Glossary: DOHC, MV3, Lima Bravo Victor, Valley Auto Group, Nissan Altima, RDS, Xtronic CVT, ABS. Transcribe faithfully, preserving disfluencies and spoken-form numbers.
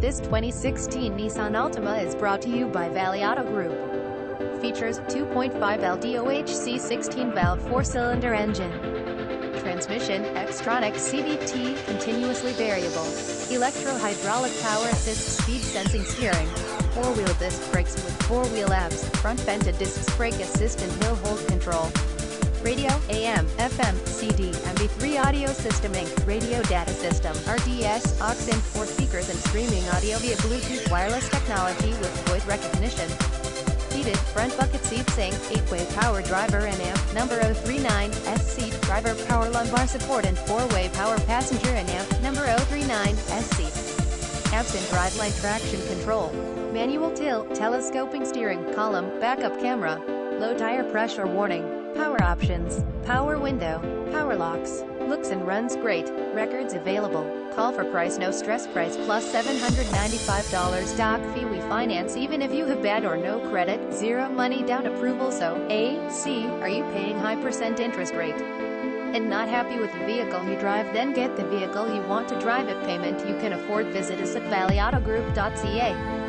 This twenty sixteen Nissan Altima is brought to you by Valley Auto Group. Features two point five liter D O H C sixteen valve four cylinder engine. Transmission, Xtronic C V T, continuously variable. Electro-hydraulic power assist, speed sensing steering. Four-wheel disc brakes with four-wheel abs, front vented discs, brake assist and hill hold control. Radio, A M, F M, C D, M V three audio system Incorporated, radio data system, R D S, aux and four speakers and streaming audio via Bluetooth wireless technology with voice recognition. Heated, front bucket seat sink, eight way power driver and amp, number zero three nine S C, driver power lumbar support and four way power passenger and amp, number zero three nine S C. Absent driveline traction control, manual tilt, telescoping steering column, backup camera, low tire pressure warning. Power options, power window, power locks, looks and runs great, records available. Call for price no stress price plus seven hundred ninety-five dollars doc fee. We finance even if you have bad or no credit, zero money down approval. So, A, C, are you paying high percent interest rate and not happy with the vehicle you drive? Then get the vehicle you want to drive at payment you can afford. Visit us at valley auto group dot C A.